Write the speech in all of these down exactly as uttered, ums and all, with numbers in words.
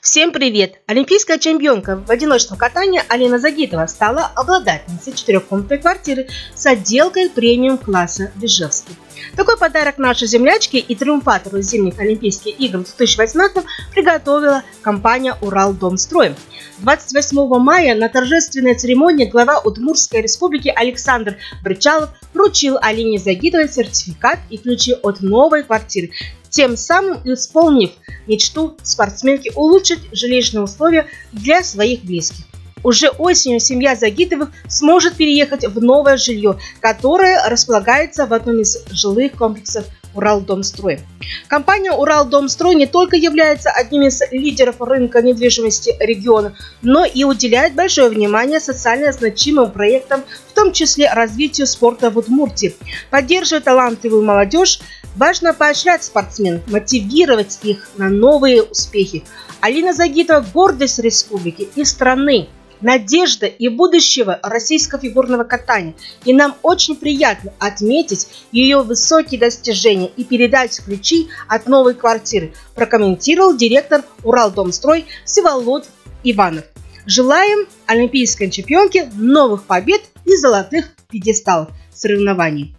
Всем привет! Олимпийская чемпионка в одиночном катании Алина Загитова стала обладательницей четырехкомнатной квартиры с отделкой премиум класса «Бежевский». Такой подарок нашей землячке и триумфатору зимних Олимпийских игр две тысячи восемнадцатого приготовила компания «Уралдомстроем». двадцать восьмого мая на торжественной церемонии глава Удмуртской республики Александр Бричалов вручил Алине Загитовой сертификат и ключи от новой квартиры, тем самым исполнив мечту спортсменки улучшить жилищные условия для своих близких. Уже осенью семья Загитовых сможет переехать в новое жилье, которое располагается в одном из жилых комплексов «Уралдомстрой». Компания «Уралдомстрой» не только является одним из лидеров рынка недвижимости региона, но и уделяет большое внимание социально значимым проектам, в том числе развитию спорта в Удмуртии. Поддерживая талантливую молодежь, важно поощрять спортсменов, мотивировать их на новые успехи. Алина Загитова – гордость республики и страны, надежда и будущего российского фигурного катания. И нам очень приятно отметить ее высокие достижения и передать ключи от новой квартиры, прокомментировал директор «Уралдомстрой» Всеволод Иванов. Желаем олимпийской чемпионке новых побед и золотых пьедесталов соревнований.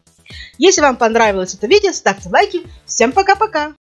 Если вам понравилось это видео, ставьте лайки. Всем пока-пока!